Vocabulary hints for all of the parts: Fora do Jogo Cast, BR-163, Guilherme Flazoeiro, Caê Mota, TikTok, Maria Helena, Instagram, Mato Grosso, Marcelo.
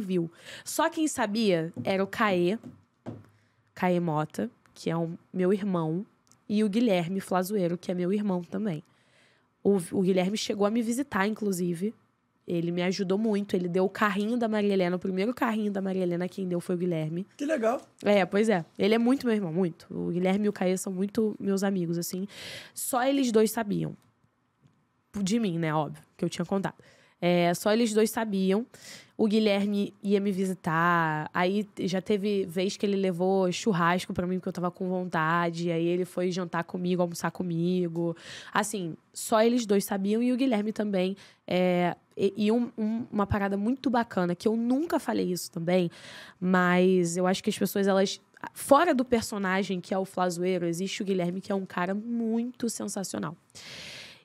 viu. Só quem sabia era o Caê Mota, que é meu irmão, e o Guilherme Flazoeiro, que é meu irmão também. O Guilherme chegou a me visitar, inclusive. Ele me ajudou muito. Ele deu o carrinho da Maria Helena. O primeiro carrinho da Maria Helena, quem deu foi o Guilherme. Que legal. É, pois é. Ele é muito meu irmão, muito. O Guilherme e o Caê são muito meus amigos, assim. Só eles dois sabiam. De mim, né? Óbvio, que eu tinha contado. É, só eles dois sabiam. O Guilherme ia me visitar. Aí já teve vez que ele levou churrasco pra mim, porque eu tava com vontade. Aí ele foi jantar comigo, almoçar comigo. Assim, só eles dois sabiam. E o Guilherme também. Uma parada muito bacana, que eu nunca falei isso também. Mas eu acho que as pessoas, elas... Fora do personagem, que é o Flazoeiro, existe o Guilherme, que é um cara muito sensacional.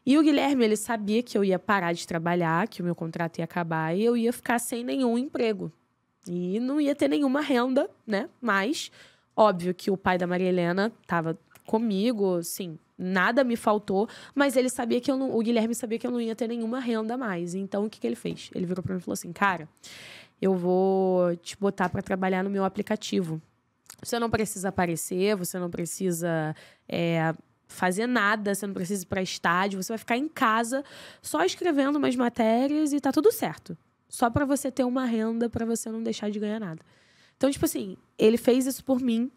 E o Guilherme, ele sabia que eu ia parar de trabalhar, que o meu contrato ia acabar e eu ia ficar sem nenhum emprego. E não ia ter nenhuma renda, né? Mas, óbvio que o pai da Maria Helena estava comigo, assim, nada me faltou. Mas ele sabia que o Guilherme sabia que eu não ia ter nenhuma renda mais. Então, o que que ele fez? Ele virou para mim e falou assim, cara, eu vou te botar para trabalhar no meu aplicativo. Você não precisa aparecer, você não precisa... fazer nada, você não precisa ir pra estádio, você vai ficar em casa só escrevendo umas matérias e tá tudo certo. Só pra você ter uma renda, pra você não deixar de ganhar nada. Então, tipo assim, ele fez isso por mim.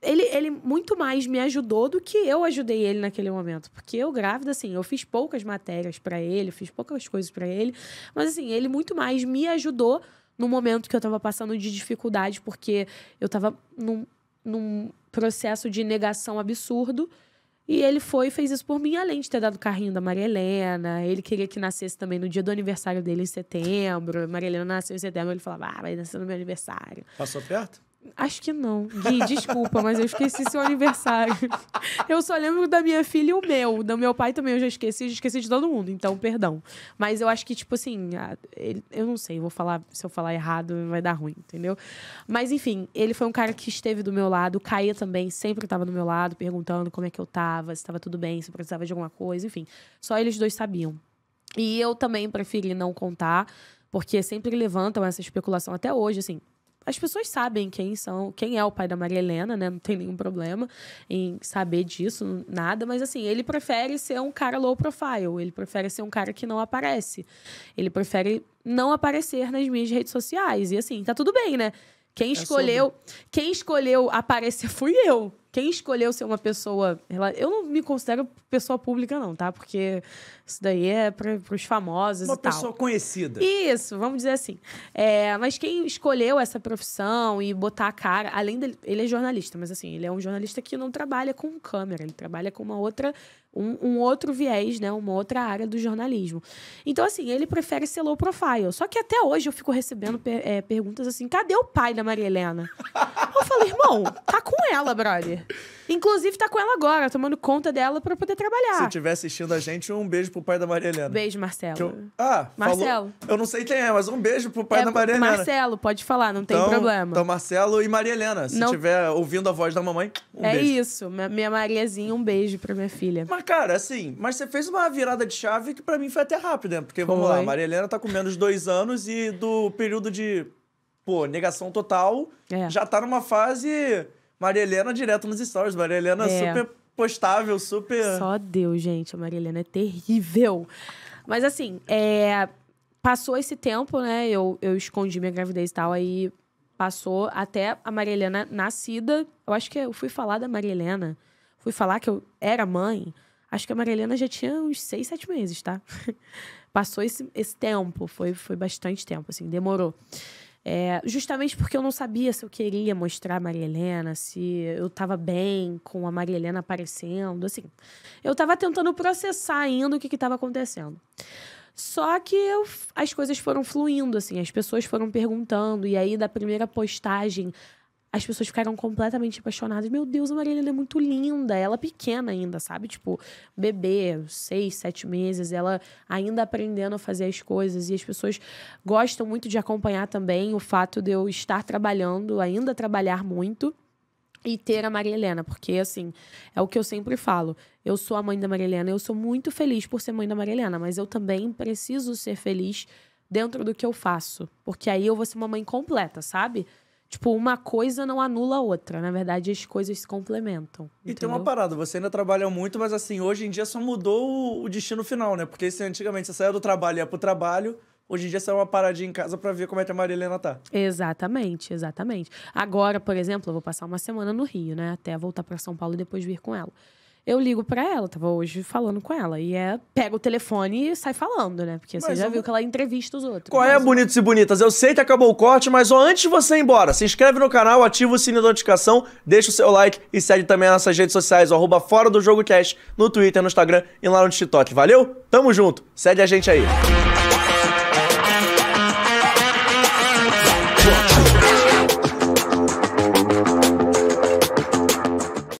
Ele muito mais me ajudou do que eu ajudei ele naquele momento. Porque eu grávida, assim, eu fiz poucas matérias pra ele, fiz poucas coisas pra ele. Mas, assim, ele muito mais me ajudou no momento que eu tava passando de dificuldade, porque eu tava num processo de negação absurdo. E ele foi e fez isso por mim, além de ter dado o carrinho da Maria Helena. Ele queria que nascesse também no dia do aniversário dele, em setembro. Maria Helena nasceu em setembro, ele falava, vai nascer no meu aniversário. Passou perto? Acho que não. Gui, desculpa, mas eu esqueci seu aniversário. Eu só lembro da minha filha e o meu. Do meu pai também eu já esqueci de todo mundo, então perdão. Mas eu acho que, tipo assim, eu não sei, vou falar, se eu falar errado vai dar ruim, entendeu? Mas enfim, ele foi um cara que esteve do meu lado, o Caê também sempre estava do meu lado, perguntando como é que eu tava, se tava tudo bem, se precisava de alguma coisa, enfim. Só eles dois sabiam. E eu também preferi não contar, porque sempre levantam essa especulação até hoje, assim. As pessoas sabem quem é o pai da Maria Helena, né? Não tem nenhum problema em saber disso, nada. Mas, assim, ele prefere ser um cara low profile. Ele prefere ser um cara que não aparece. Ele prefere não aparecer nas minhas redes sociais. E, assim, tá tudo bem, né? Quem escolheu aparecer fui eu. Quem escolheu ser uma pessoa... Eu não me considero pessoa pública, não, tá? Porque isso daí é para os famosos e tal. Uma pessoa conhecida. Isso, vamos dizer assim. Mas quem escolheu essa profissão e botar a cara... Além dele... Ele é jornalista, mas assim, ele é um jornalista que não trabalha com câmera. Ele trabalha com uma outra... Um outro viés, né? Uma outra área do jornalismo. Então, assim, ele prefere ser low profile. Só que até hoje eu fico recebendo perguntas assim, cadê o pai da Maria Helena? Eu falei, irmão, tá com ela, brother. Inclusive, tá com ela agora, tomando conta dela pra poder trabalhar. Se estiver assistindo a gente, um beijo pro pai da Maria Helena. Beijo, Marcelo. Marcelo. Falou... Eu não sei quem é, mas um beijo pro pai da Maria Helena. Marcelo, pode falar, não tem problema. Então, Marcelo e Maria Helena. Se estiver ouvindo a voz da mamãe, um beijo. É isso. Minha Mariazinha, um beijo pra minha filha. Mas, cara, assim, mas você fez uma virada de chave que pra mim foi até rápida, né? Porque, vamos lá, a Maria Helena tá com menos de 2 anos e do período de, negação total, já tá numa fase... Maria Helena direto nos stories. Maria Helena super postável, super... Só Deus, gente. A Maria Helena é terrível. Mas assim, passou esse tempo, né? Eu escondi minha gravidez e tal. Aí passou até a Maria Helena nascida. Eu acho que eu fui falar da Maria Helena. Fui falar que eu era mãe. Acho que a Maria Helena já tinha uns 6, 7 meses, tá? Passou esse tempo. Foi bastante tempo, assim. Demorou. Justamente porque eu não sabia se eu queria mostrar a Maria Helena, se eu tava bem com a Maria Helena aparecendo, assim. Eu tava tentando processar ainda o que tava acontecendo. Só que as coisas foram fluindo, assim, as pessoas foram perguntando, e aí da primeira postagem, as pessoas ficaram completamente apaixonadas. Meu Deus, a Maria Helena é muito linda, ela pequena ainda, sabe? Tipo, bebê, 6, 7 meses, ela ainda aprendendo a fazer as coisas. E as pessoas gostam muito de acompanhar também o fato de eu estar trabalhando, ainda trabalhar muito e ter a Maria Helena, porque, assim, é o que eu sempre falo. Eu sou a mãe da Maria Helena, eu sou muito feliz por ser mãe da Maria Helena, mas eu também preciso ser feliz dentro do que eu faço. Porque aí eu vou ser uma mãe completa, sabe? Tipo, uma coisa não anula a outra. Na verdade, as coisas se complementam. E entendeu? Tem uma parada, você ainda trabalha muito, mas assim, hoje em dia só mudou o destino final, né? Porque se antigamente você saia do trabalho e ia pro trabalho, hoje em dia você é uma paradinha em casa pra ver como é que a Maria Helena tá. Exatamente, exatamente. Agora, por exemplo, eu vou passar uma semana no Rio, né? Até voltar pra São Paulo e depois vir com ela. Eu ligo pra ela, tava hoje falando com ela. E é, pega o telefone e sai falando, né? Porque você já viu que ela entrevista os outros. Qual é, bonitos e bonitas? Eu sei que acabou o corte, mas ó, antes de você ir embora, se inscreve no canal, ativa o sininho da notificação, deixa o seu like e segue também nas nossas redes sociais, ó, @Fora do Jogo Cast, no Twitter, no Instagram e lá no TikTok. Valeu? Tamo junto. Segue a gente aí.